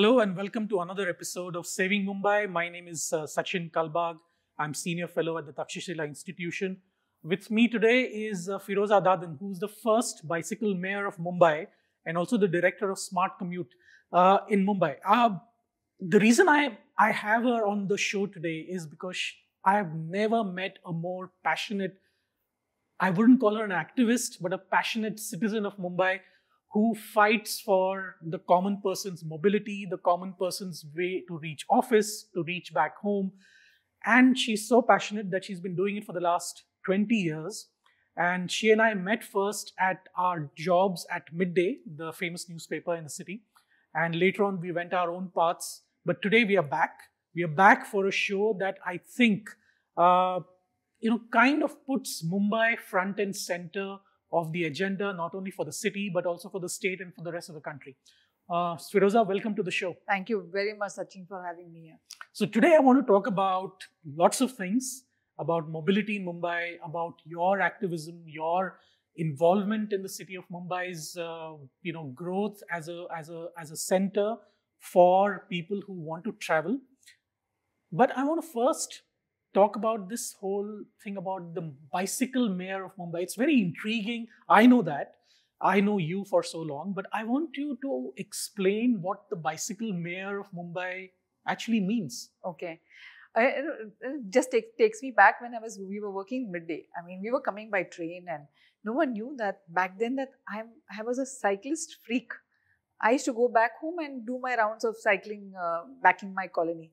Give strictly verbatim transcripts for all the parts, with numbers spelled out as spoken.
Hello and welcome to another episode of Saving Mumbai. My name is uh, Sachin Kalbag. I'm senior fellow at the Takshashila Institution. With me today is uh, Firoza Dadan, who's the first bicycle mayor of Mumbai and also the director of Smart Commute uh, in Mumbai. Uh, the reason I, I have her on the show today is because I have never met a more passionate, I wouldn't call her an activist, but a passionate citizen of Mumbai who fights for the common person's mobility, the common person's way to reach office, to reach back home. And she's so passionate that she's been doing it for the last twenty years. And she and I met first at our jobs at Midday, the famous newspaper in the city. And later on, we went our own paths. But today we are back. We are back for a show that I think, uh, you know, kind of puts Mumbai front and center of the agenda, not only for the city, but also for the state and for the rest of the country. Uh, Firoza, welcome to the show. Thank you very much, Sachin, for having me here. So today I want to talk about lots of things, about mobility in Mumbai, about your activism, your involvement in the city of Mumbai's uh, you know, growth as a, as, a, as a center for people who want to travel. But I want to first talk about this whole thing about the bicycle mayor of Mumbai. It's very intriguing. I know that. I know you for so long, but I want you to explain what the bicycle mayor of Mumbai actually means. Okay. Uh, it just take, takes me back when I was, we were working Midday. I mean, we were coming by train and no one knew that back then that I'm, I was a cyclist freak. I used to go back home and do my rounds of cycling uh, back in my colony.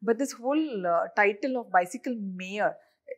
But this whole uh, title of bicycle mayor,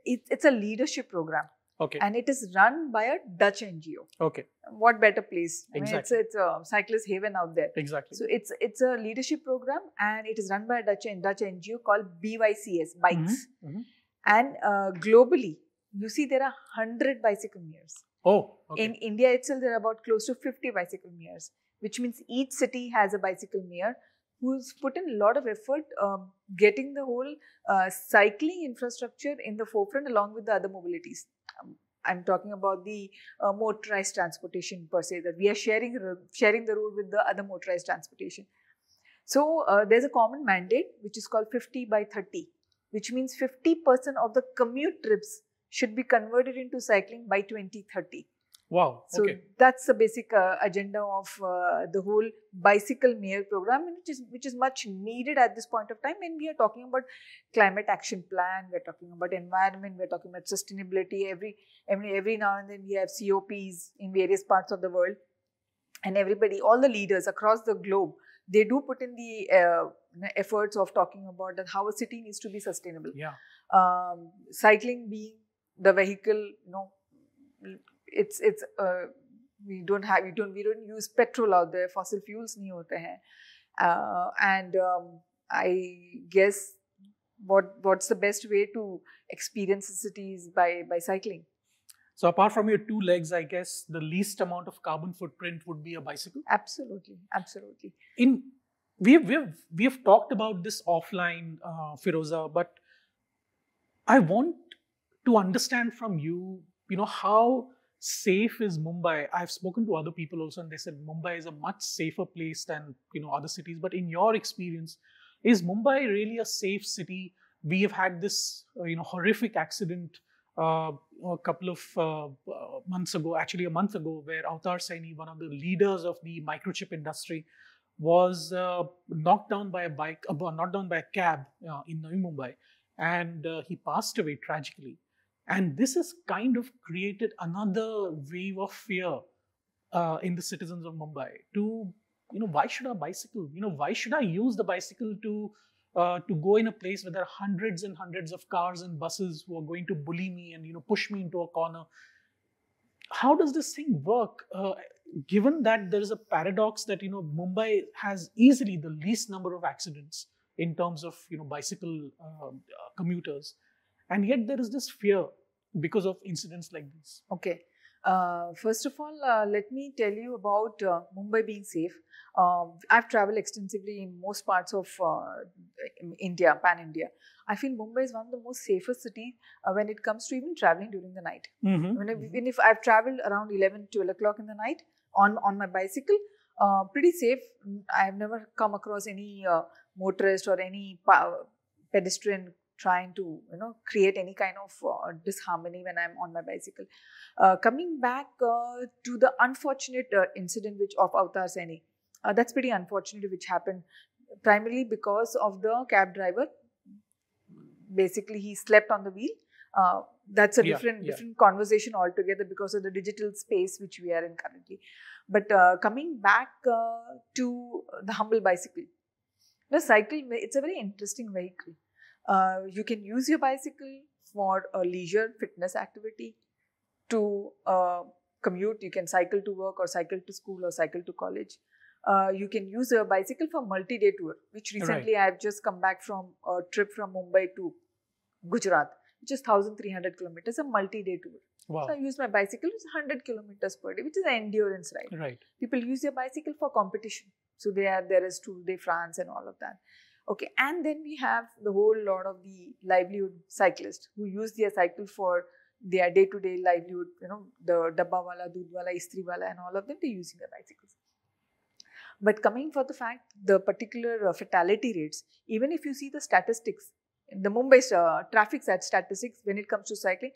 it, it's a leadership program. Okay. And it is run by a Dutch N G O. Okay. What better place? I exactly. mean, it's, a, it's a cyclist haven out there. Exactly. So it's it's a leadership program and it is run by a Dutch, Dutch N G O called B Y C S, Bikes. Mm-hmm. Mm-hmm. And uh, globally, you see there are one hundred bicycle mayors. Oh, okay. In India itself, there are about close to fifty bicycle mayors, which means each city has a bicycle mayor who's put in a lot of effort um, getting the whole uh, cycling infrastructure in the forefront along with the other mobilities. Um, I'm talking about the uh, motorized transportation per se, that we are sharing, sharing the road with the other motorized transportation. So uh, there's a common mandate which is called fifty by thirty, which means fifty percent of the commute trips should be converted into cycling by twenty thirty. Wow. So okay. That's the basic uh, agenda of uh, the whole bicycle mayor program, which is which is much needed at this point of time. And we are talking about climate action plan, we're talking about environment, we're talking about sustainability. Every every every now and then we have C O Ps in various parts of the world, and everybody, all the leaders across the globe, they do put in the uh, efforts of talking about that how a city needs to be sustainable. Yeah. Um, cycling being the vehicle, you know. It's it's uh, we don't have we don't we don't use petrol out there, fossil fuels nahi hote hain, uh, and um, I guess what what's the best way to experience cities by by cycling. So apart from your two legs, I guess the least amount of carbon footprint would be a bicycle. Absolutely, absolutely. In we've we've we've talked about this offline, uh, Firoza, but I want to understand from you, you know, how safe is Mumbai? I've spoken to other people also and they said Mumbai is a much safer place than, you know, other cities. But in your experience, is Mumbai really a safe city? We have had this, uh, you know, horrific accident uh, a couple of uh, months ago, actually a month ago, where Awtar Saini, one of the leaders of the microchip industry, was uh, knocked down by a bike, uh, knocked down by a cab uh, in Navi Mumbai, and uh, he passed away tragically. And this has kind of created another wave of fear uh, in the citizens of Mumbai. To, you know, why should I bicycle? You know, why should I use the bicycle to uh, to go in a place where there are hundreds and hundreds of cars and buses who are going to bully me and, you know, push me into a corner? How does this thing work? Uh, given that there is a paradox that, you know, Mumbai has easily the least number of accidents in terms of, you know, bicycle uh, commuters, and yet there is this fear because of incidents like this. Okay. Uh, first of all, uh, let me tell you about uh, Mumbai being safe. Uh, I've traveled extensively in most parts of uh, India, pan-India. I feel Mumbai is one of the most safest cities uh, when it comes to even traveling during the night. Mm-hmm. When I, even if I've traveled around eleven, twelve o'clock in the night on, on my bicycle, uh, pretty safe. I have never come across any uh, motorist or any pedestrian trying to, you know, create any kind of uh, disharmony when I'm on my bicycle. Uh, coming back uh, to the unfortunate uh, incident which of Awtar Saini, uh, that's pretty unfortunate, which happened primarily because of the cab driver. Basically, he slept on the wheel. Uh, that's a yeah, different yeah. different conversation altogether because of the digital space which we are in currently. But uh, coming back uh, to the humble bicycle, the cycle, it's a very interesting vehicle. Uh, you can use your bicycle for a leisure fitness activity, to uh, commute. You can cycle to work or cycle to school or cycle to college. Uh, you can use your bicycle for multi-day tour, which recently right. I have just come back from a trip from Mumbai to Gujarat, which is one thousand three hundred kilometers, a multi-day tour. Wow. So I use my bicycle, it's one hundred kilometers per day, which is an endurance ride. Right. People use their bicycle for competition. So they are, there is Tour de France and all of that. Okay, and then we have the whole lot of the livelihood cyclists who use their cycle for their day-to-day -day livelihood, you know, the dabba wala, dood wala, istri wala, and all of them, they're using their bicycles. But coming for the fact, the particular fatality rates, even if you see the statistics, the Mumbai uh, traffic statistics, when it comes to cycling,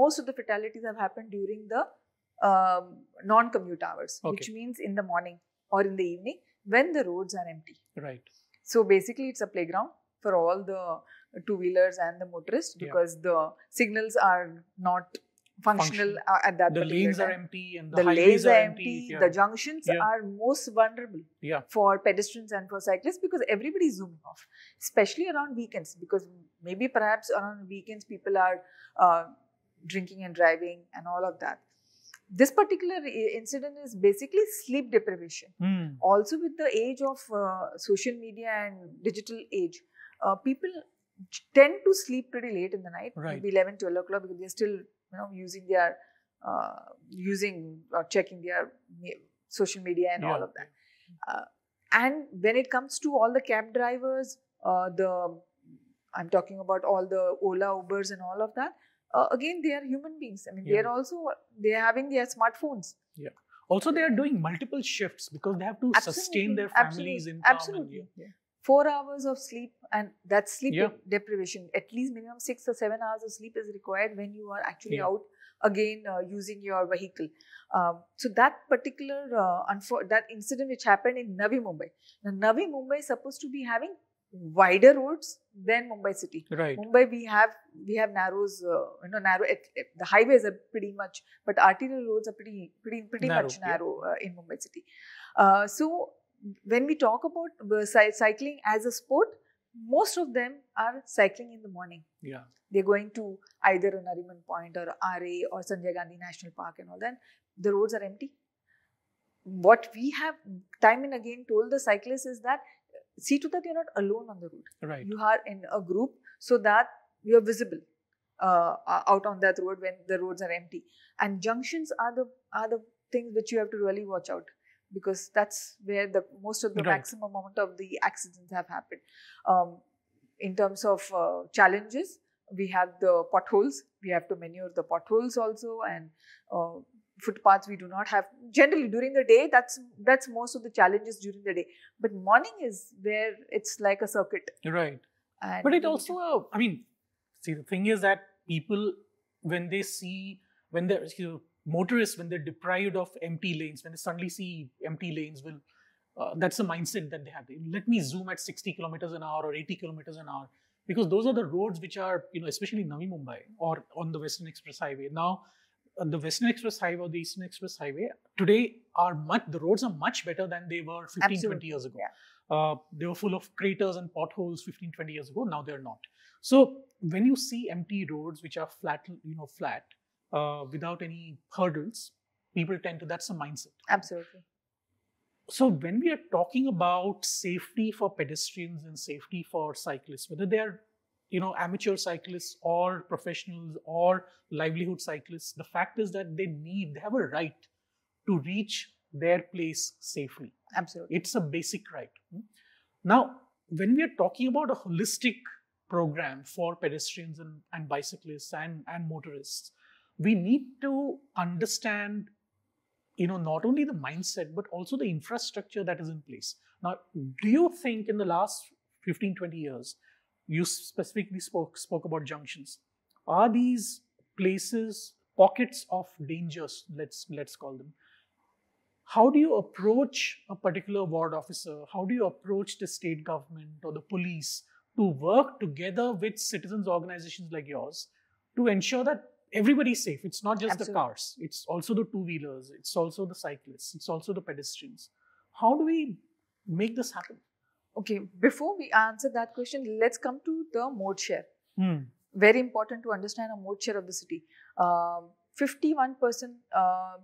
most of the fatalities have happened during the um, non-commute hours, okay. which means in the morning or in the evening when the roads are empty. Right. So basically, it's a playground for all the two-wheelers and the motorists because yeah. the signals are not functional Function. at that the particular lanes time. Are empty and the, the highways are empty. Yeah. The junctions yeah. are most vulnerable yeah. for pedestrians and for cyclists because everybody is zooming off, especially around weekends, because maybe perhaps around weekends people are uh, drinking and driving and all of that. This particular incident is basically sleep deprivation. Mm. Also with the age of uh, social media and digital age, uh, people tend to sleep pretty late in the night, right. maybe eleven, twelve o'clock, because they're still, you know, using their, uh, using or checking their social media and yeah. all of that. Uh, and when it comes to all the cab drivers, uh, the, I'm talking about all the Ola, Ubers and all of that, Uh, again, they are human beings. I mean, yeah. they are also, they are having their smartphones. Yeah. Also, they are doing multiple shifts because they have to absolutely. sustain their families' income. Absolutely. Yeah. Four hours of sleep, and that sleep yeah. deprivation, at least minimum six or seven hours of sleep is required when you are actually yeah. out again uh, using your vehicle. Um, so that particular, uh, that incident which happened in Navi Mumbai. Now, Navi Mumbai is supposed to be having wider roads than Mumbai city. Right. Mumbai, we have we have narrows, uh, you know, narrow. It, it, the highways are pretty much, but arterial roads are pretty pretty pretty narrow, much narrow yeah. uh, in Mumbai city. Uh, so when we talk about cycling as a sport, most of them are cycling in the morning. Yeah. They're going to either a Nariman Point or R A or Sanjay Gandhi National Park and all that. The roads are empty. What we have time and again told the cyclists is that, see to that you're not alone on the road. Right. You are in a group so that you're visible uh, out on that road when the roads are empty. And junctions are the are the things which you have to really watch out, because that's where the most of the right. maximum amount of the accidents have happened. Um, in terms of uh, challenges, we have the potholes. We have to manure the potholes also, and uh, footpaths we do not have. Generally during the day, that's that's most of the challenges during the day. But morning is where it's like a circuit. Right. And but it also, uh, I mean, see the thing is that people, when they see, when they're, you know, motorists, when they're deprived of empty lanes, when they suddenly see empty lanes, will uh, that's the mindset that they have. Let me zoom at sixty kilometers an hour or eighty kilometers an hour. Because those are the roads which are, you know, especially in Navi Mumbai or on the Western Express Highway. Now, the Western Express Highway or the Eastern Express Highway today are much, the roads are much better than they were fifteen, twenty years ago. Yeah. Uh, they were full of craters and potholes fifteen, twenty years ago. Now they're not. So when you see empty roads, which are flat, you know, flat, uh, without any hurdles, people tend to, that's the mindset. Absolutely. So when we are talking about safety for pedestrians and safety for cyclists, whether they are, you know, amateur cyclists or professionals or livelihood cyclists, the fact is that they need, they have a right to reach their place safely. Absolutely. It's a basic right. Now, when we are talking about a holistic program for pedestrians and, and bicyclists and, and motorists, we need to understand you know, not only the mindset, but also the infrastructure that is in place. Now, do you think in the last fifteen, twenty years, you specifically spoke, spoke about junctions, are these places pockets of dangers, let's, let's call them? How do you approach a particular ward officer? How do you approach the state government or the police to work together with citizens' organizations like yours to ensure that everybody's safe? It's not just Absolutely. The cars. It's also the two-wheelers. It's also the cyclists. It's also the pedestrians. How do we make this happen? Okay, before we answer that question, let's come to the mode share. Hmm. Very important to understand a mode share of the city. fifty-one percent uh,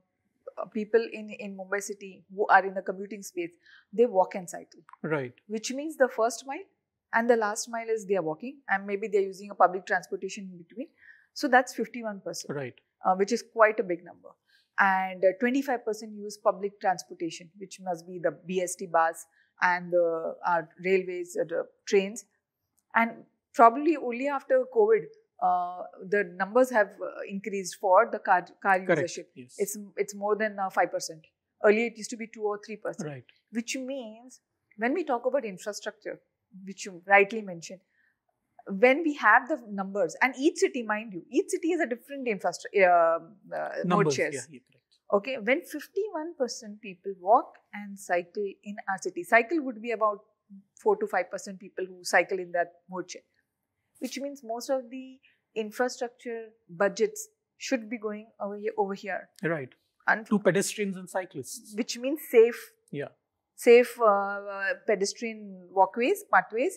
people in, in Mumbai city who are in the commuting space, they walk and cycle. Right. Which means the first mile and the last mile is they are walking, and maybe they are using a public transportation in between. So that's fifty-one percent. Right. Uh, which is quite a big number. And twenty-five percent use public transportation, which must be the B S T bus and the uh, railways, uh, the trains. And probably only after COVID, Uh, the numbers have uh, increased for the car, car usership. Yes. It's it's more than uh, five percent. Earlier, it used to be two or three percent. Right. Which means, when we talk about infrastructure, which you rightly mentioned, when we have the numbers, and each city, mind you, each city has a different infrastructure, uh, uh, mode shares. Yeah, yeah, correct. Okay, when fifty-one percent people walk and cycle in our city, cycle would be about four to five percent people who cycle in that mode share. Which means most of the infrastructure budgets should be going over here. Over here. Right. And to pedestrians and cyclists. Which means safe, yeah. safe uh, pedestrian walkways, pathways,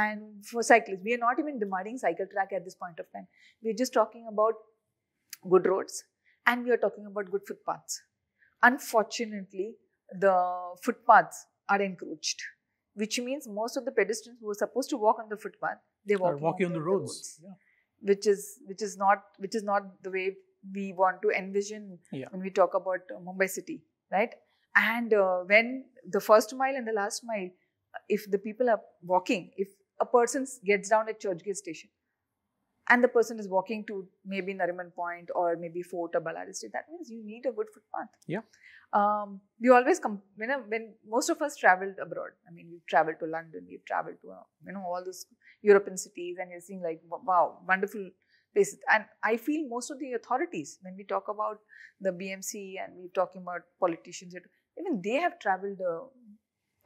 and for cyclists. We are not even demanding cycle track at this point of time. We are just talking about good roads, and we are talking about good footpaths. Unfortunately, the footpaths are encroached. Which means most of the pedestrians who are supposed to walk on the footpath, they walk walking on the, on the roads, roads. Yeah. which is which is not which is not the way we want to envision yeah. when we talk about uh, Mumbai city, right? And uh, when the first mile and the last mile, if the people are walking, if a person gets down at Churchgate station, and the person is walking to maybe Nariman Point or maybe Fort or Malad, that means you need a good footpath. Yeah. Um, we always come, you know, when most of us traveled abroad, I mean, we've traveled to London, we've traveled to, uh, you know, all those European cities, and you're seeing like, wow, wonderful places. And I feel most of the authorities, when we talk about the B M C and we're talking about politicians, even they have traveled uh,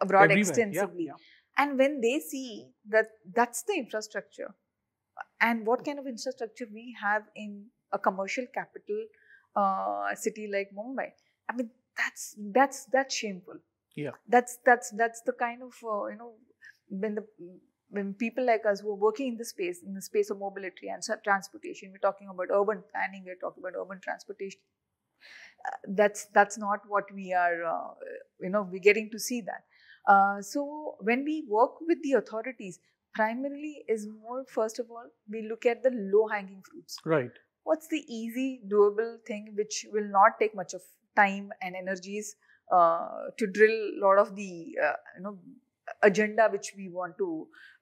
abroad Everywhere. extensively. Yeah. Yeah. And when they see that that's the infrastructure, and what kind of infrastructure we have in a commercial capital uh, city like Mumbai. I mean, that's that's that's shameful. Yeah. That's that's that's the kind of uh, you know, when the when people like us who are working in the space in the space of mobility and transportation, we're talking about urban planning, we're talking about urban transportation. Uh, that's that's not what we are. Uh, you know, we're getting to see that. Uh, so when we work with the authorities. Primarily is more, first of all, we look at the low-hanging fruits. Right. What's the easy, doable thing which will not take much of time and energies uh, to drill a lot of the uh, you know, agenda which we want to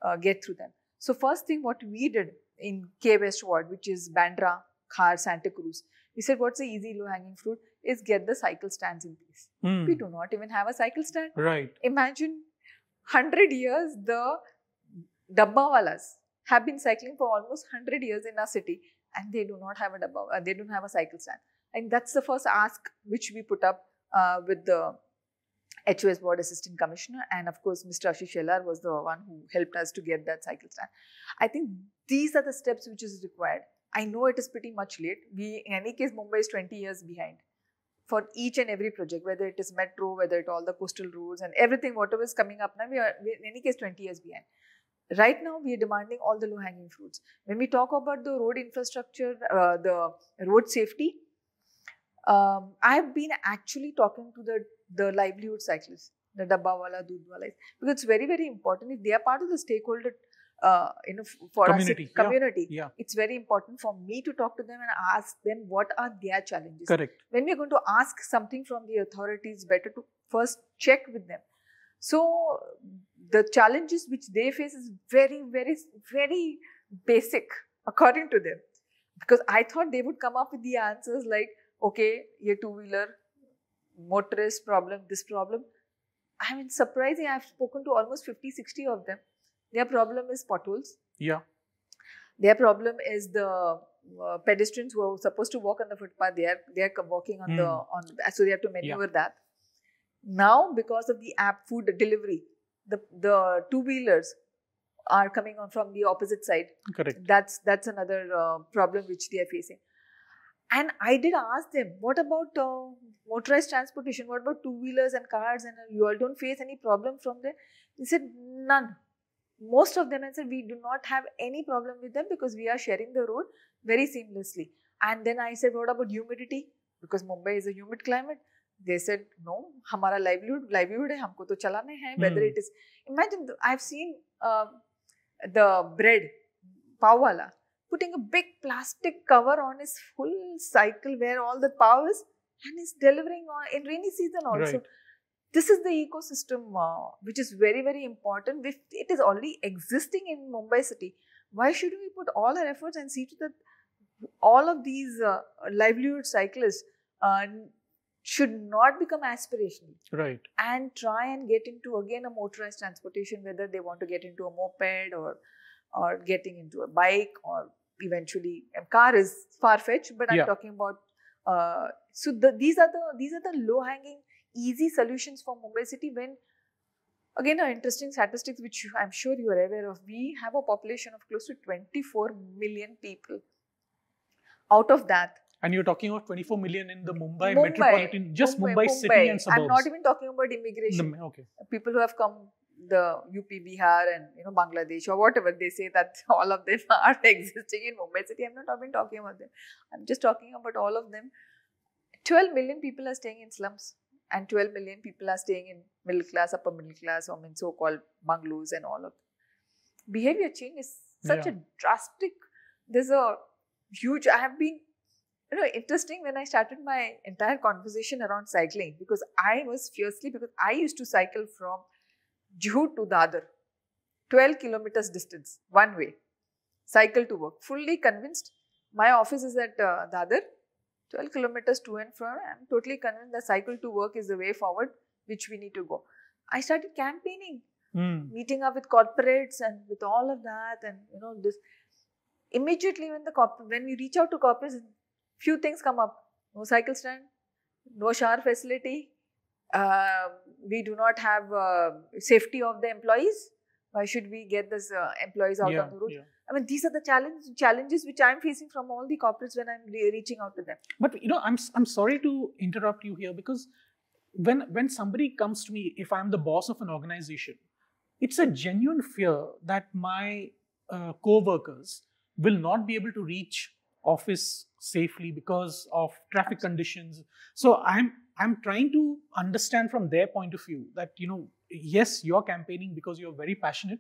uh, get through them. So first thing what we did in K. V. S. Ward, which is Bandra, Khar, Santa Cruz, we said what's the easy low-hanging fruit is get the cycle stands in place. Mm. We do not even have a cycle stand. Right. Imagine one hundred years the Dabbawalas have been cycling for almost one hundred years in our city, and they do not have a dabba, uh, they don't have a cycle stand. And that's the first ask which we put up uh, with the H O S Board Assistant Commissioner, and of course Mister Ashish Shelar was the one who helped us to get that cycle stand. I think these are the steps which is required. I know it is pretty much late. We, in any case, Mumbai is twenty years behind for each and every project, whether it is metro, whether it all the coastal roads and everything, whatever is coming up now, we are we, in any case twenty years behind. Right now, we are demanding all the low-hanging fruits. When we talk about the road infrastructure, uh, the road safety, um, I have been actually talking to the, the livelihood cyclists, the Dabbawala, Dudwala, because it's very, very important. If they are part of the stakeholder, uh, you know, for community, our community, yeah. Yeah. It's very important for me to talk to them and ask them what are their challenges. Correct. When we are going to ask something from the authorities, better to first check with them. So, the challenges which they face is very, very, very basic according to them. Because I thought they would come up with the answers like, okay, ye two-wheeler, motorist problem, this problem. I mean, surprising, I've spoken to almost fifty, sixty of them. Their problem is potholes. Yeah. Their problem is the uh, pedestrians who are supposed to walk on the footpath. They are, they are walking on mm. the, on, so they have to maneuver yeah. that. Now, because of the app food delivery, the, the two-wheelers are coming on from the opposite side. Correct. That's, that's another uh, problem which they are facing. And I did ask them, what about uh, motorized transportation? What about two-wheelers and cars? And uh, you all don't face any problem from there? They said, none. Most of them, I said, we do not have any problem with them because we are sharing the road very seamlessly. And then I said, what about humidity? Because Mumbai is a humid climate. They said, no, hamara livelihood, livelihood hai, humko to chalane hai, whether it is... Imagine, I've seen uh, the bread, pav wala, putting a big plastic cover on his full cycle where all the pav is, and is delivering on, in rainy season also. Right. This is the ecosystem uh, which is very, very important. If it is already existing in Mumbai city, why should we put all our efforts and see to that all of these uh, livelihood cyclists uh, should not become aspirational. Right. And try and get into again a motorized transportation, whether they want to get into a moped or, or getting into a bike or eventually a car is far-fetched, but yeah. I'm talking about, uh, so the, these are the, these are the low-hanging easy solutions for Mumbai city when, again, an interesting statistics which I'm sure you are aware of. We have a population of close to twenty-four million people. Out of that. And you're talking of twenty-four million in the Mumbai, Mumbai metropolitan, just Mumbai, Mumbai, Mumbai city and suburbs. I'm not even talking about immigration. The, okay. People who have come, the U P, Bihar and you know Bangladesh or whatever, they say that all of them are existing in Mumbai city. I'm not even talking about them. I'm just talking about all of them. twelve million people are staying in slums. And twelve million people are staying in middle class, upper middle class, or in so-called bungalows and all of that. Behavior change is such yeah. a drastic, there's a huge, I have been, you know, interesting when I started my entire conversation around cycling, because I was fiercely, because I used to cycle from Juhu to Dadar, twelve kilometers distance, one way, cycle to work, fully convinced. My office is at uh, Dadar. twelve kilometers to and from, I'm totally convinced the cycle to work is the way forward which we need to go. I started campaigning, mm. meeting up with corporates and with all of that, and you know this. Immediately when the corp- when we reach out to corporates, few things come up. No cycle stand, no shower facility, uh, we do not have uh, safety of the employees. Why should we get this uh, employees out yeah, on the road? Yeah. I mean, these are the challenge, challenges which I'm facing from all the corporates when I'm re reaching out to them. But, you know, I'm I'm sorry to interrupt you here, because when, when somebody comes to me, if I'm the boss of an organization, it's a genuine fear that my uh, co-workers will not be able to reach office safely because of traffic conditions. So I'm I'm trying to understand from their point of view that, you know, yes, you're campaigning because you're very passionate,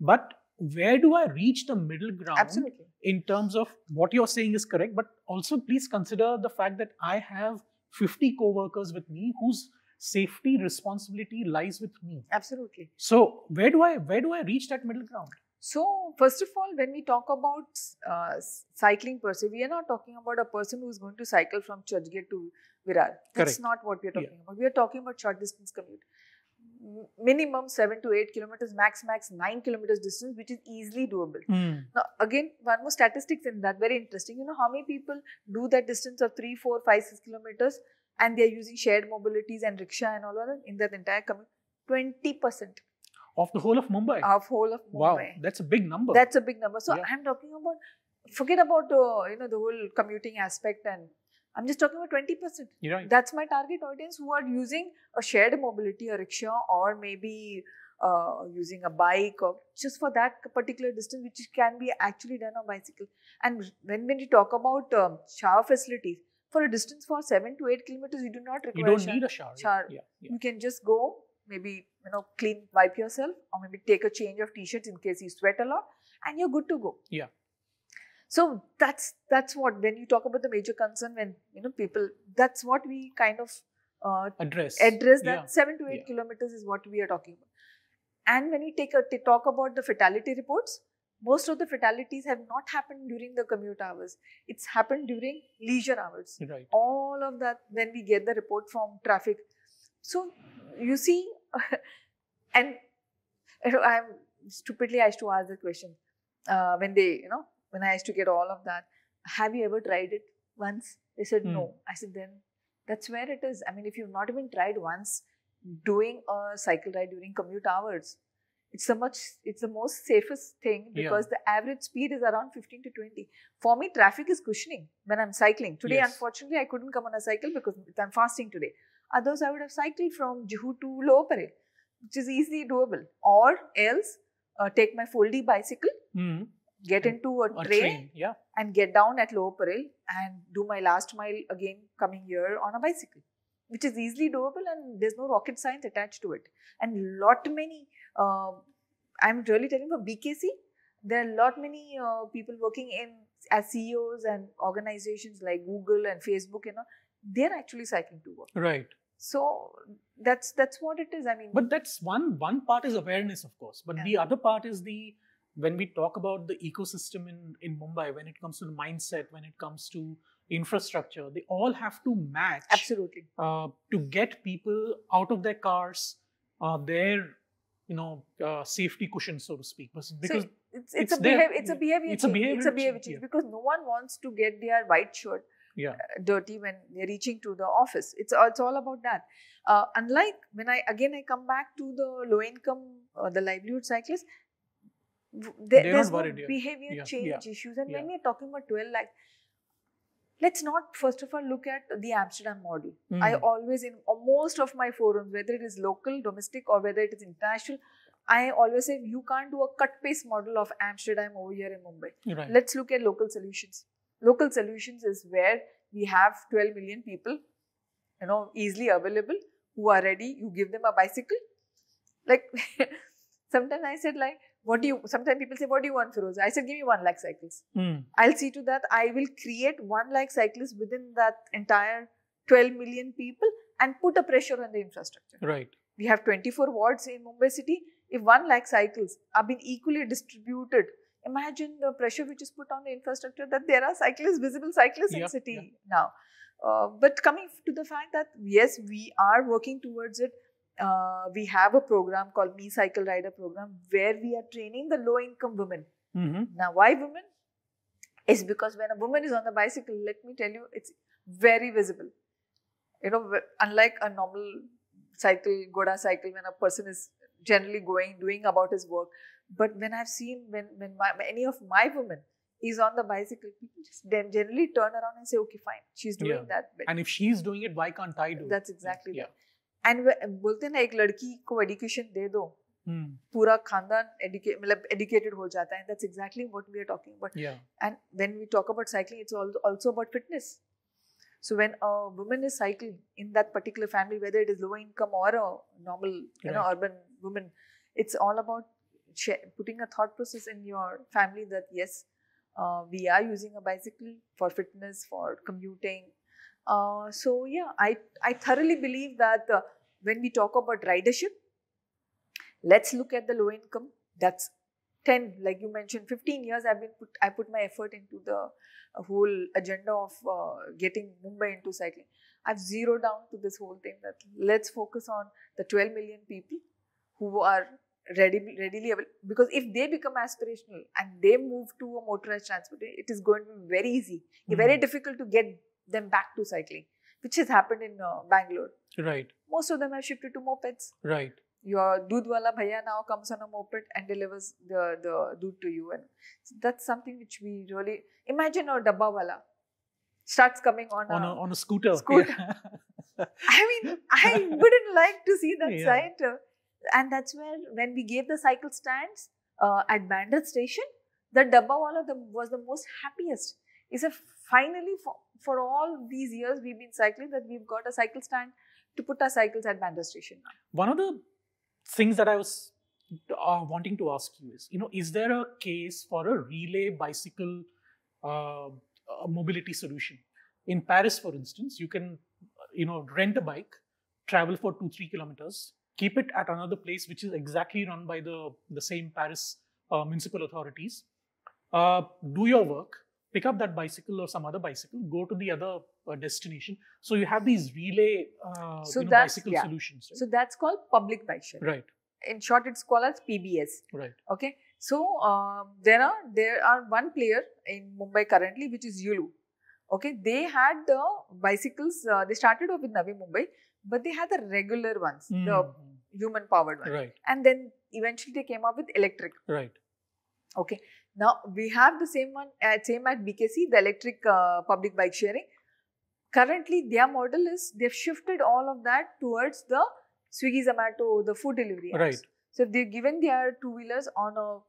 but where do I reach the middle ground? Absolutely. In terms of what you're saying is correct, but also please consider the fact that I have fifty co-workers with me whose safety responsibility lies with me. Absolutely. So where do I, where do I reach that middle ground? So first of all, when we talk about uh, cycling per se, we are not talking about a person who is going to cycle from Churchgate to Virar. That's correct. Not what we are talking yeah. about. We are talking about short distance commute. Minimum seven to eight kilometers, max max nine kilometers distance, which is easily doable. Mm. Now again, one more statistics in that, very interesting. You know how many people do that distance of three, four, five, six kilometers and they are using shared mobilities and rickshaw and all of that in that entire commute? twenty percent. Of the whole of Mumbai? Of whole of Mumbai. Wow, that's a big number. That's a big number. So yeah. I'm talking about, forget about uh, you know the whole commuting aspect, and I'm just talking about twenty percent. You're right. That's my target audience who are using a shared mobility, a rickshaw, or maybe uh, using a bike, or just for that particular distance, which can be actually done on bicycle. And when, when we talk about um, shower facilities, for a distance for seven to eight kilometers, you do not require You don't shower. need a shower. shower. Yeah, yeah. You can just go, maybe you know, clean, wipe yourself, or maybe take a change of t-shirts in case you sweat a lot, and you're good to go. Yeah. So that's that's what, when you talk about the major concern, when you know people, that's what we kind of uh, address. Address that yeah. seven to eight yeah. kilometers is what we are talking about. And when we take a talk about the fatality reports, most of the fatalities have not happened during the commute hours. It's happened during leisure hours. Right. All of that when we get the report from traffic. So, you see, and I'm stupidly I used to ask the question uh, when they, you know, when I used to get all of that, have you ever tried it once? They said, mm. no. I said, then that's where it is. I mean, if you've not even tried once doing a cycle ride during commute hours, It's the much. It's the most safest thing because yeah. the average speed is around fifteen to twenty. For me, traffic is cushioning when I'm cycling. Today, yes. unfortunately, I couldn't come on a cycle because I'm fasting today. Otherwise, I would have cycled from Juhu to Lower Parel, which is easily doable. Or else, uh, take my foldy bicycle, mm-hmm. get into a, a train, train. Yeah. and get down at Lower Parel and do my last mile again coming here on a bicycle, which is easily doable and there's no rocket science attached to it. And lot many, uh, I'm really telling you, for B K C, there are lot many uh, people working in as C E Os and organizations like Google and Facebook, you know, they're actually cycling to work. Right. So that's that's what it is. I mean, but that's one one part is awareness, of course. But yeah. the other part is the when we talk about the ecosystem in in Mumbai, when it comes to the mindset, when it comes to infrastructure, they all have to match. Absolutely. Uh, to get people out of their cars, uh, their you know uh, safety cushion, so to speak, because so it's, it's, it's, a their, it's a behavior. It's change. a behavior. It's a behavior change, change yeah. because no one wants to get their white shirt yeah. uh, dirty when they're reaching to the office. It's it's all about that. Uh, unlike when I again I come back to the low income, uh, the livelihood cyclists. There, there's no behavior yeah. change yeah. issues, and yeah. when we're talking about twelve lakh. Let's not first of all look at the Amsterdam model. Mm. I always, in most of my forums, whether it is local, domestic or whether it is international, I always say you can't do a cut-paste model of Amsterdam over here in Mumbai. Right. Let's look at local solutions. Local solutions is where we have twelve million people, you know, easily available, who are ready. You give them a bicycle. Like, sometimes I said like, What do you, sometimes people say, what do you want, Firoza? I said, give me one lakh cycles. Mm. I'll see to that. I will create one lakh cyclists within that entire twelve million people and put a pressure on the infrastructure. Right. We have twenty-four wards in Mumbai city. If one lakh cycles are being equally distributed, imagine the pressure which is put on the infrastructure that there are cyclists, visible cyclists yeah, in city yeah. now. Uh, but coming to the fact that, yes, we are working towards it. Uh, we have a program called Me Cycle Rider program where we are training the low-income women. Mm-hmm. Now, why women? It's because when a woman is on the bicycle, let me tell you, it's very visible. You know, unlike a normal cycle, Goda cycle, when a person is generally going, doing about his work. But when I've seen, when, when my, any of my women is on the bicycle, people just then generally turn around and say, okay, fine, she's doing yeah. that. Bit. And if she's doing it, why can't I do it? That's exactly yeah. that. And बोलते हैं ना एक लड़की को education दे दो पूरा खानदान educated मतलब educated हो जाता है. That's exactly what we are talking about. Yeah. And when we talk about cycling, it's also about fitness. So when a woman is cycling in that particular family, whether it is low income or a normal you right. know urban woman, it's all about putting a thought process in your family that yes, uh, we are using a bicycle for fitness, for commuting. Uh, so yeah, I, I thoroughly believe that uh, when we talk about ridership, let's look at the low income. That's ten, like you mentioned, fifteen years I've been put, I put my effort into the whole agenda of uh, getting Mumbai into cycling. I've zeroed down to this whole thing that let's focus on the twelve million people who are ready, readily available, because if they become aspirational and they move to a motorized transport, it is going to be very easy, mm-hmm. very difficult to get them back to cycling, which has happened in uh, Bangalore. Right. Most of them have shifted to mopeds. Right. Your Doodwala Bhaiya now comes on a moped and delivers the, the dood to you. And so that's something which we really... Imagine our Dabbawala starts coming on, on, a, a, on a scooter. scooter. Yeah. I mean, I wouldn't like to see that yeah. sight. And that's where when we gave the cycle stands uh, at Bandra station, the Dabbawala the, was the most happiest. He said, finally, for, for all these years we've been cycling, that we've got a cycle stand to put our cycles at Bandra station now. One of the things that I was uh, wanting to ask you is, you know, is there a case for a relay bicycle uh, mobility solution? In Paris, for instance, you can, you know, rent a bike, travel for two, three kilometers, keep it at another place which is exactly run by the, the same Paris uh, municipal authorities, uh, do your work, pick up that bicycle or some other bicycle, go to the other uh, destination. So you have these relay uh, so you know, bicycle yeah. solutions. Right? So that's called public bike sharing. Right. In short, it's called as P B S. Right. Okay. So uh, there are there are one player in Mumbai currently, which is Yulu. Okay. They had the bicycles. Uh, they started off with Navi Mumbai, but they had the regular ones, mm. the human powered ones. Right. And then eventually they came up with electric. Right. Okay. Now we have the same one, uh, same at B K C, the electric uh, public bike sharing. Currently, their model is they've shifted all of that towards the Swiggy, Zomato, the food delivery apps. Right. So they've given their two wheelers on a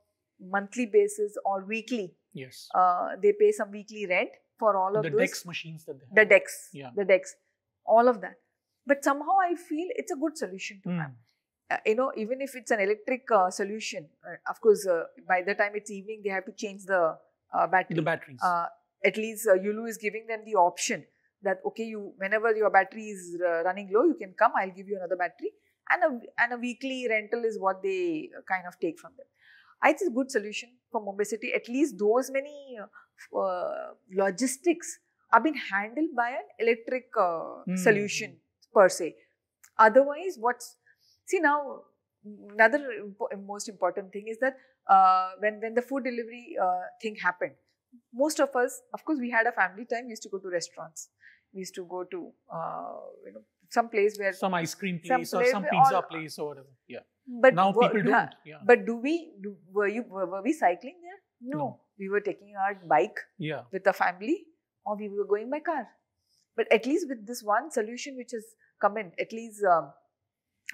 monthly basis or weekly. Yes. Uh, they pay some weekly rent for all of the those. The Dex machines that they have. The Dex. Yeah. The Dex. All of that. But somehow I feel it's a good solution to mm. have. Uh, you know, even if it's an electric uh, solution, uh, of course, uh, by the time it's evening, they have to change the uh, battery. The batteries. Uh, at least uh, Yulu is giving them the option that, okay, you whenever your battery is uh, running low, you can come, I'll give you another battery. And a, and a weekly rental is what they kind of take from them. I think it's a good solution for Mumbai city. At least those many uh, uh, logistics are being handled by an electric uh, mm. solution per se. Otherwise, what's... See now, another impo- most important thing is that uh, when, when the food delivery uh, thing happened, most of us, of course, we had a family time, we used to go to restaurants. We used to go to, uh, you know, some place where... Some ice cream place, some place or some pizza all, place or whatever. Yeah. But now were, people do yeah. yeah. But do we, do, were, you, were, were we cycling there? No. no. We were taking our bike yeah. with the family, or we were going by car. But at least with this one solution which has come in, at least... Um,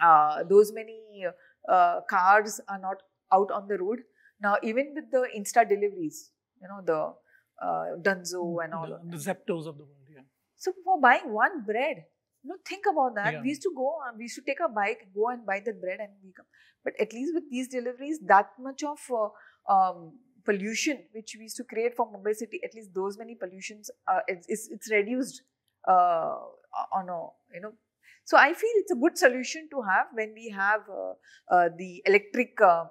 Uh, those many uh, cars are not out on the road. Now, even with the Insta deliveries, you know, the uh, Dunzo and all. The, the Zeptos of the world, yeah. So, for buying one bread, you know, think about that. Yeah. We used to go, we used to take our bike, go and buy the bread and we come. But at least with these deliveries, that much of uh, um, pollution which we used to create for Mumbai city, at least those many pollutions, uh, it's, it's, it's reduced uh, on a, you know, so I feel it's a good solution to have when we have uh, uh, the electric uh,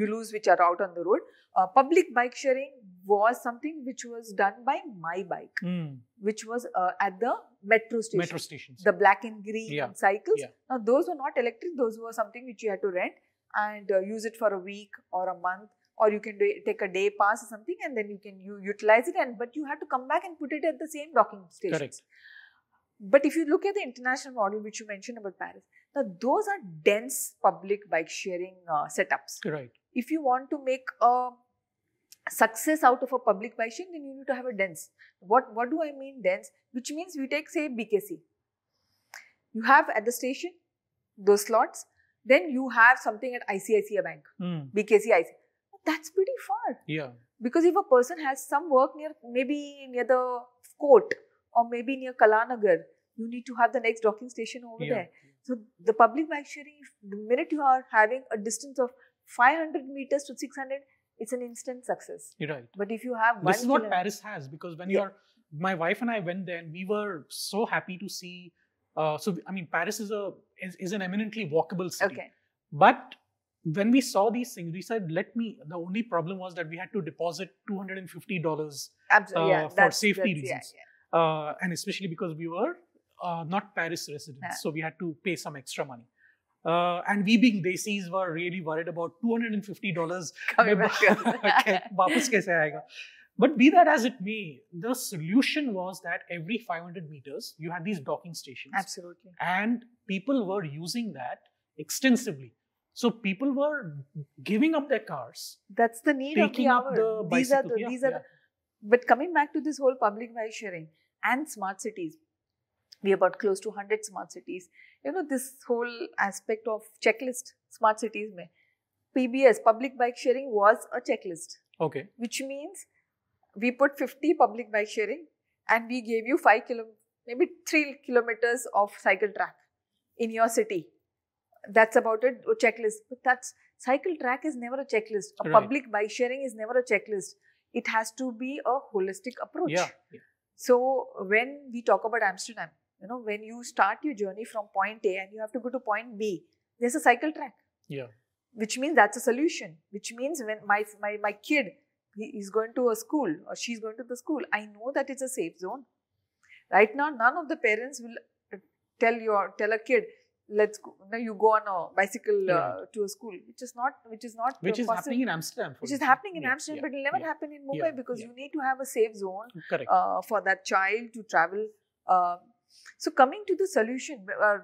Yulus which are out on the road. Uh, public bike sharing was something which was done by My Bike, mm. which was uh, at the metro station. Metro stations. The black and green yeah. cycles. Yeah. Now those were not electric. Those were something which you had to rent and uh, use it for a week or a month, or you can do it, take a day pass or something, and then you can you utilize it. And but you had to come back and put it at the same docking station. Correct. But if you look at the international model, which you mentioned about Paris, now those are dense public bike sharing uh, setups. Right. If you want to make a success out of a public bike sharing, then you need to have a dense. What What do I mean dense? Which means we take, say, B K C. You have at the station those slots. Then you have something at I C I C I Bank, mm. B K C I C I. That's pretty far. Yeah. Because if a person has some work near, maybe near the court, or maybe near Kalanagar, you need to have the next docking station over yeah. there. So the public bike sharing, the minute you are having a distance of five hundred meters to six hundred, it's an instant success. You're right. But if you have one This is what Paris has, because when yeah. you're, my wife and I went there and we were so happy to see, uh, so I mean, Paris is a is, is an eminently walkable city. Okay. But when we saw these things, we said, let me, the only problem was that we had to deposit two hundred fifty dollars Absol- uh, yeah, for safety reasons. Yeah, yeah. Uh, and especially because we were uh, not Paris residents, yeah. so we had to pay some extra money. Uh, and we being Desis were really worried about two hundred fifty dollars. But be that as it may, the solution was that every five hundred meters, you had these docking stations. Absolutely. And people were using that extensively. So people were giving up their cars. That's the need of the hour. The these are the... Yeah, these are yeah. the But coming back to this whole public bike sharing and smart cities, we have got close to one hundred smart cities. You know, this whole aspect of checklist, smart cities, mein, P B S, public bike sharing was a checklist. Okay. Which means we put fifty public bike sharing and we gave you five kilometers, maybe three kilometers of cycle track in your city. That's about it, a checklist. But that's, cycle track is never a checklist. A right. public bike sharing is never a checklist. It has to be a holistic approach. Yeah, yeah. So when we talk about Amsterdam, you know, when you start your journey from point A and you have to go to point B, there's a cycle track. Yeah. Which means that's a solution. Which means when my my, my kid he, he's going to a school or she's going to the school, I know that it's a safe zone. Right now, none of the parents will tell your tell a kid, let's go, now you go on a bicycle yeah. uh, to a school, which is not which is not which possible. Is happening in Amsterdam. Which is happening in yeah. Amsterdam, yeah. but it'll never yeah. happen in Mumbai yeah. because yeah. you need to have a safe zone uh, for that child to travel. Uh, so coming to the solution, uh,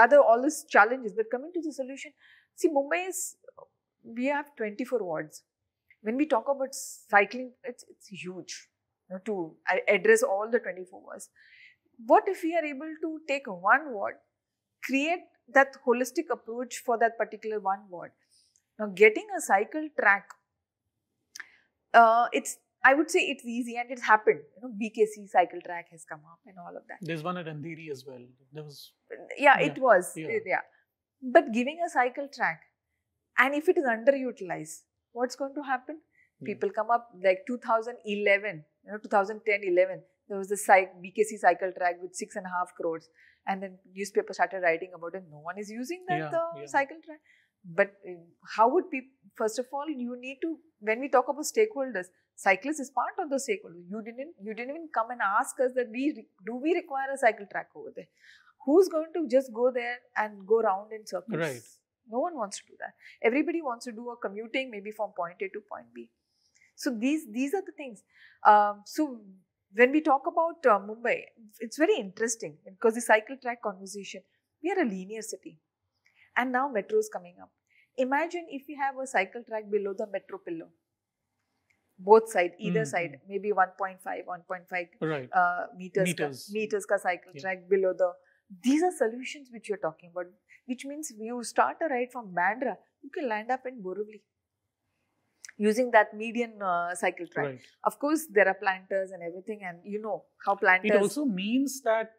rather all these challenges, but coming to the solution, see, Mumbai is, we have twenty-four wards. When we talk about cycling, it's it's huge, you know, to address all the twenty-four wards. What if we are able to take one ward, create that holistic approach for that particular one ward? Now, getting a cycle track, uh, it's, I would say it's easy and it's happened. You know, B K C cycle track has come up and all of that. There's one at Andheri as well. There was. Yeah, yeah. it was. Yeah. It, yeah. But giving a cycle track, and if it is underutilized, what's going to happen? Yeah. People come up, like two thousand eleven, you know, two thousand ten, eleven, there was the B K C cycle track with six and a half crores. And then newspapers started writing about it. No one is using that yeah, the yeah. cycle track. But how would people, first of all, you need to, when we talk about stakeholders, cyclists is part of the stakeholders. You didn't, you didn't even come and ask us that we, do we require a cycle track over there? Who's going to just go there and go round in circles? Right. No one wants to do that. Everybody wants to do a commuting, maybe from point A to point B. So these, these are the things. Um, so when we talk about uh, Mumbai, it's very interesting because the cycle track conversation, we are a linear city. And now metro is coming up. Imagine if we have a cycle track below the metro pillar. Both side, either mm-hmm. side, maybe one point five, one point five right. uh, meters, meters. Ka, meters ka cycle yeah. track below the... These are solutions which you're talking about. Which means you start a ride from Bandra, you can land up in Borivali using that median uh, cycle track. Right. Of course, there are planters and everything, and you know how planters... It also means that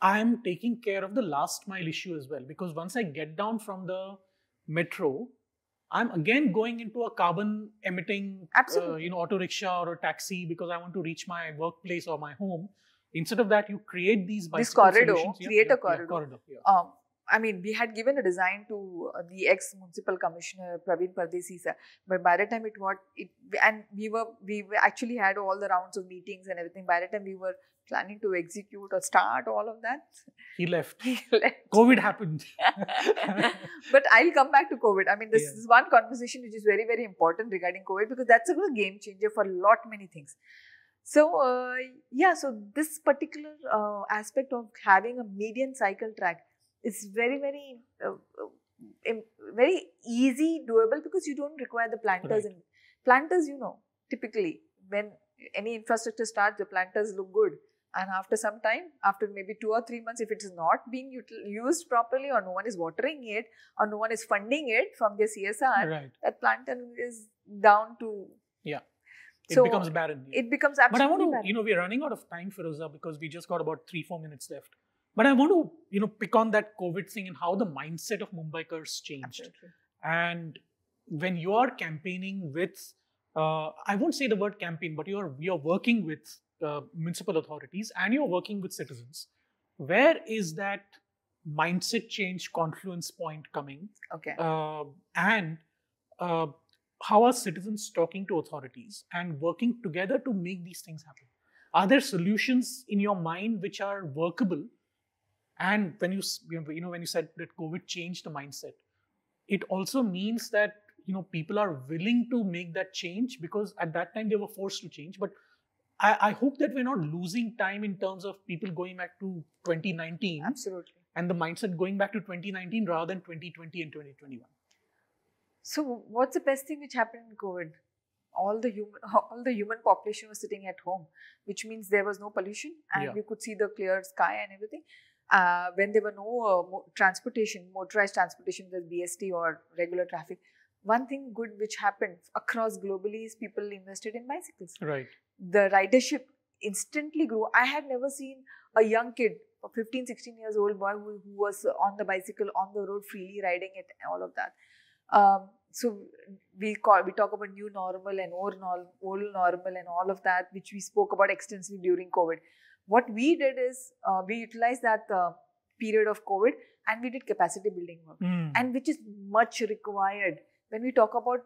I am taking care of the last mile issue as well, because once I get down from the metro, I'm again going into a carbon emitting uh, you know, auto rickshaw or a taxi because I want to reach my workplace or my home. Instead of that, you create these bicycle this corridor, solutions. Create yeah, a corridor. Yeah, corridor yeah. Um, I mean, we had given a design to uh, the ex-municipal commissioner Praveen Pardesi sir, but by the time it what it and we were we were actually had all the rounds of meetings and everything. By the time we were planning to execute or start all of that, he left. He left. COVID happened. But I'll come back to COVID. I mean, this yeah. is one conversation which is very very important regarding COVID, because that's a game changer for a lot many things. So uh, yeah, so this particular uh, aspect of having a median cycle track. It's very, very, uh, very easy, doable, because you don't require the planters. Right. And planters, you know, typically when any infrastructure starts, the planters look good. And after some time, after maybe two or three months, if it is not being used properly, or no one is watering it, or no one is funding it from their C S R, right. that planter is down to... Yeah. It so becomes barren. It becomes absolutely barren. But I want to, you know, we're running out of time, Firoza, because we just got about three, four minutes left. But I want to, you know, pick on that COVID thing and how the mindset of Mumbaikars changed. Absolutely. And when you are campaigning with, uh, I won't say the word campaign, but you are you are working with uh, municipal authorities and you are working with citizens. Where is that mindset change confluence point coming? Okay. Uh, and uh, how are citizens talking to authorities and working together to make these things happen? Are there solutions in your mind which are workable? And when you, you know, when you said that COVID changed the mindset, it also means that, you know, people are willing to make that change, because at that time they were forced to change. But I, I hope that we're not losing time in terms of people going back to twenty nineteen. Absolutely. And the mindset going back to twenty nineteen rather than twenty twenty and twenty twenty-one. So what's the best thing which happened in COVID? All the human, all the human population was sitting at home, which means there was no pollution and yeah. you could see the clear sky and everything. Uh, when there were no uh, transportation, motorized transportation, the B S T or regular traffic, one thing good which happened across globally is people invested in bicycles. Right. The ridership instantly grew. I had never seen a young kid, a fifteen, sixteen years old boy who, who was on the bicycle, on the road, freely riding it, all of that. Um, so we call, we talk about new normal and old normal and all of that, which we spoke about extensively during COVID. What we did is, uh, we utilized that uh, period of COVID and we did capacity building work, mm. and which is much required. When we talk about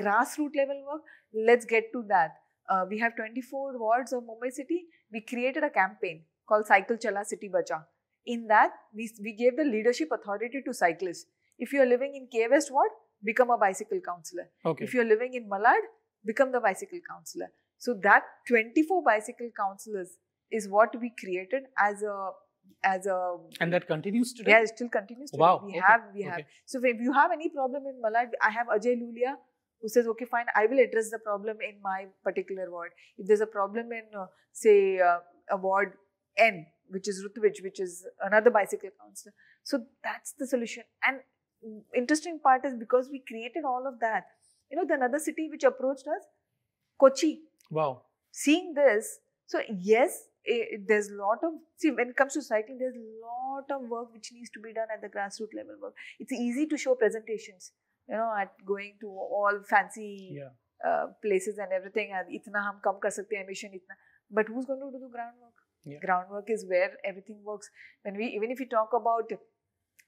grassroots level work, let's get to that. Uh, we have twenty-four wards of Mumbai city. We created a campaign called Cycle Chala City Bacha. In that, we, we gave the leadership authority to cyclists. If you are living in K. V. S. Ward, become a bicycle counsellor. Okay. If you are living in Malad, become the bicycle counsellor. So that twenty-four bicycle counsellors is what we created as a as a and that continues today. Yeah, it still continues today. Wow. We okay. have we okay. have. So if you have any problem in Malad, I have Ajay Lulia who says, okay, fine, I will address the problem in my particular ward. If there's a problem in uh, say uh, a ward N, which is Rutvich, which is another bicycle counsellor. So that's the solution. And interesting part is because we created all of that, you know, the another city which approached us, Kochi. Wow. Seeing this, so yes, it, there's a lot of, see when it comes to cycling, there's a lot of work which needs to be done at the grassroots level work. It's easy to show presentations, you know, at going to all fancy yeah. uh, places and everything. Itna hum kam kar sakte emission itna. But who's going to do the groundwork? Yeah. Groundwork is where everything works. When we, even if we talk about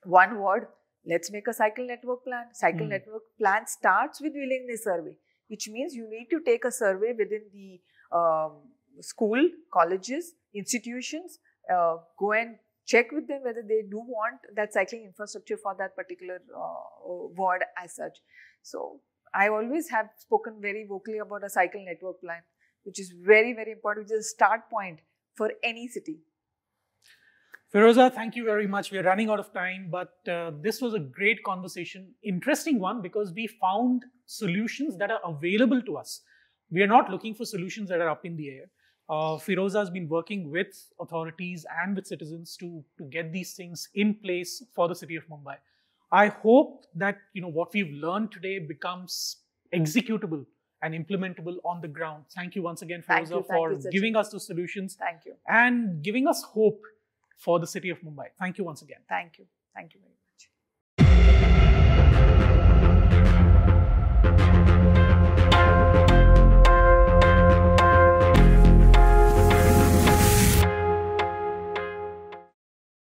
one ward, let's make a cycle network plan. Cycle mm. network plan starts with willingness survey, which means you need to take a survey within the um, school, colleges, institutions, uh, go and check with them whether they do want that cycling infrastructure for that particular uh, ward as such. So I always have spoken very vocally about a cycle network plan, which is very, very important, which is a start point for any city. Firoza, thank you very much. We are running out of time, but uh, this was a great conversation. Interesting one, because we found solutions that are available to us. We are not looking for solutions that are up in the air. Uh, Firoza has been working with authorities and with citizens to, to get these things in place for the city of Mumbai. I hope that, you know, what we've learned today becomes executable and implementable on the ground. Thank you once again, Firoza, for you, giving us those solutions. Thank you. And giving us hope for the city of Mumbai. Thank you once again. Thank you. Thank you very much.